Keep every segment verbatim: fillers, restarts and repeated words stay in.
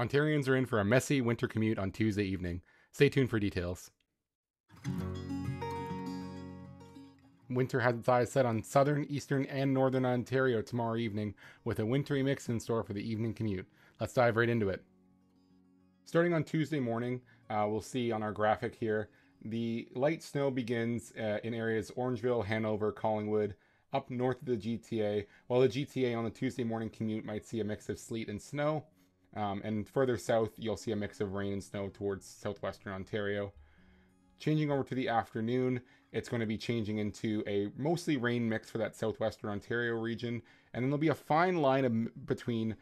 Ontarians are in for a messy winter commute on Tuesday evening. Stay tuned for details. Winter has its eyes set on southern, eastern, and northern Ontario tomorrow evening, with a wintry mix in store for the evening commute. Let's dive right into it. Starting on Tuesday morning, uh, we'll see on our graphic here, the light snow begins uh, in areas Orangeville, Hanover, Collingwood, up north of the G T A, while the G T A on the Tuesday morning commute might see a mix of sleet and snow, um, and further south you'll see a mix of rain and snow towards southwestern Ontario. Changing over to the afternoon, it's going to be changing into a mostly rain mix for that southwestern Ontario region, and then there'll be a fine line of, between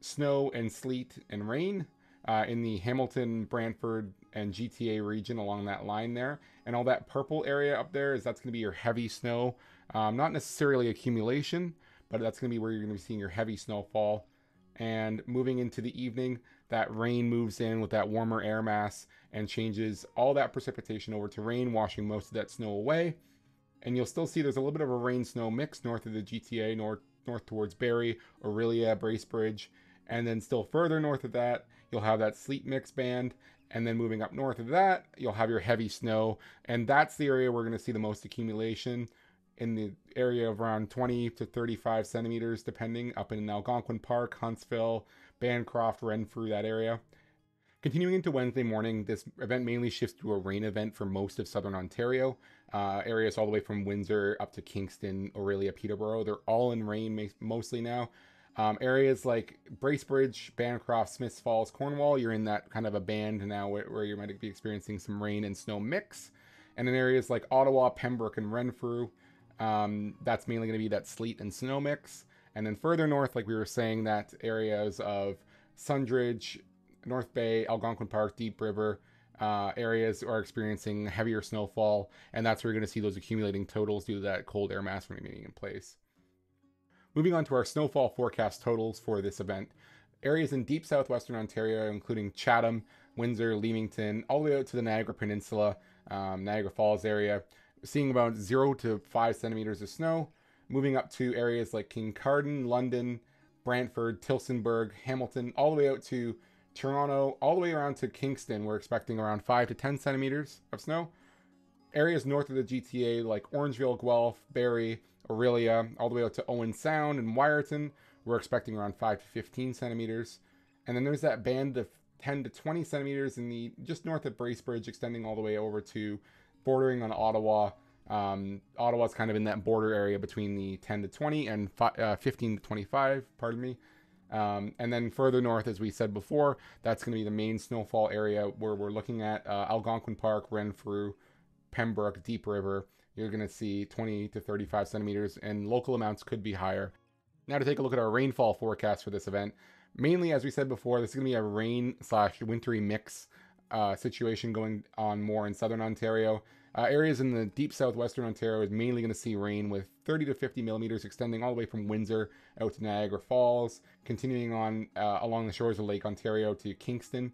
snow and sleet and rain uh, in the Hamilton, Brantford, and G T A region along that line there. And all that purple area up there is that's going to be your heavy snow. Um, not necessarily accumulation, but that's going to be where you're going to be seeing your heavy snowfall. And moving into the evening, that rain moves in with that warmer air mass and changes all that precipitation over to rain, washing most of that snow away. And you'll still see there's a little bit of a rain-snow mix north of the G T A, north, north towards Barrie, Orillia, Bracebridge. And then still further north of that, you'll have that sleet mix band. And then moving up north of that, you'll have your heavy snow. And that's the area we're going to see the most accumulation, in the area of around twenty to thirty-five centimeters, depending, up in Algonquin Park, Huntsville, Bancroft, Renfrew, that area. Continuing into Wednesday morning, this event mainly shifts to a rain event for most of southern Ontario. Uh, areas all the way from Windsor up to Kingston, Orillia, Peterborough, they're all in rain mostly now. Um, areas like Bracebridge, Bancroft, Smiths Falls, Cornwall, you're in that kind of a band now where, where you might be experiencing some rain and snow mix. And in areas like Ottawa, Pembroke, and Renfrew, um, that's mainly going to be that sleet and snow mix. And then further north, like we were saying, that areas of Sundridge, North Bay, Algonquin Park, Deep River, uh, areas are experiencing heavier snowfall. And that's where you're going to see those accumulating totals due to that cold air mass remaining in place. Moving on to our snowfall forecast totals for this event. Areas in deep southwestern Ontario, including Chatham, Windsor, Leamington, all the way out to the Niagara Peninsula, um, Niagara Falls area, seeing about zero to five centimeters of snow. Moving up to areas like Kincardine, London, Brantford, Tilsonburg, Hamilton, all the way out to Toronto, all the way around to Kingston, we're expecting around five to ten centimeters of snow. Areas north of the G T A like Orangeville, Guelph, Barrie, Orillia, all the way out to Owen Sound and Wyerton, we're expecting around five to fifteen centimeters. And then there's that band of ten to twenty centimeters in the just north of Bracebridge, extending all the way over to bordering on Ottawa. Um, Ottawa's kind of in that border area between the ten to twenty and uh, fifteen to twenty-five, pardon me. Um, and then further north, as we said before, that's going to be the main snowfall area where we're looking at uh, Algonquin Park, Renfrew, Pembroke, Deep River. You're going to see twenty to thirty-five centimeters, and local amounts could be higher. Now to take a look at our rainfall forecast for this event. Mainly, as we said before, this is going to be a rain slash wintry mix uh, situation going on more in southern Ontario. Uh, areas in the deep southwestern Ontario is mainly going to see rain with thirty to fifty millimeters extending all the way from Windsor out to Niagara Falls, continuing on uh, along the shores of Lake Ontario to Kingston.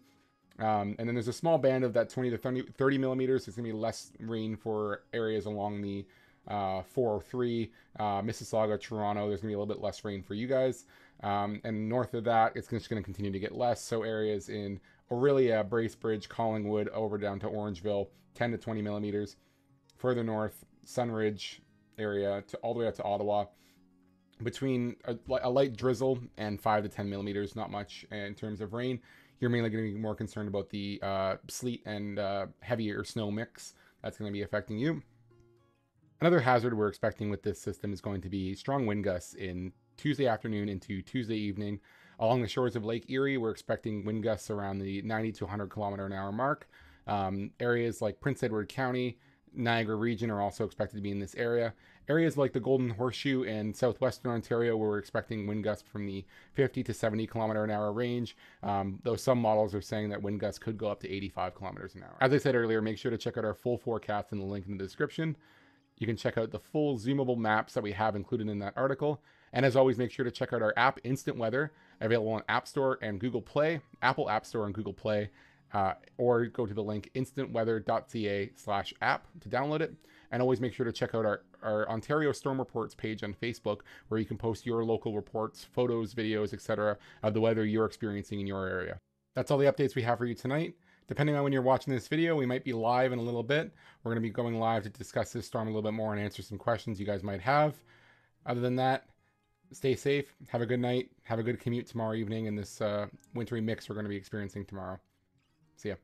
Um, and then there's a small band of that twenty to thirty millimeters. It's going to be less rain for areas along the uh, four oh three, uh, Mississauga, Toronto. There's going to be a little bit less rain for you guys. Um, and north of that, it's just going to continue to get less. So areas in Orillia, Bracebridge, Collingwood, over down to Orangeville, ten to twenty millimeters. Further north, Sunridge area, to, all the way up to Ottawa. Between a, a light drizzle and five to ten millimeters, not much in terms of rain. You're mainly going to be more concerned about the uh, sleet and uh, heavier snow mix that's going to be affecting you. Another hazard we're expecting with this system is going to be strong wind gusts in Tuesday afternoon into Tuesday evening. Along the shores of Lake Erie, we're expecting wind gusts around the ninety to one hundred kilometer an hour mark. Um, areas like Prince Edward County, Niagara region are also expected to be in this area. Areas like the Golden Horseshoe and southwestern Ontario, where we're expecting wind gusts from the fifty to seventy kilometer an hour range, um, though some models are saying that wind gusts could go up to eighty-five kilometers an hour. As I said earlier, make sure to check out our full forecast in the link in the description. You can check out the full zoomable maps that we have included in that article. And as always, make sure to check out our app, Instant Weather, available on App Store and Google Play, Apple App Store and Google Play. Uh, or go to the link instantweather dot c a slash app to download it. And always make sure to check out our, our Ontario Storm Reports page on Facebook, where you can post your local reports, photos, videos, et cetera of the weather you're experiencing in your area. That's all the updates we have for you tonight. Depending on when you're watching this video, we might be live in a little bit. We're going to be going live to discuss this storm a little bit more and answer some questions you guys might have. Other than that, stay safe, have a good night, have a good commute tomorrow evening in this uh, wintry mix we're going to be experiencing tomorrow. See ya.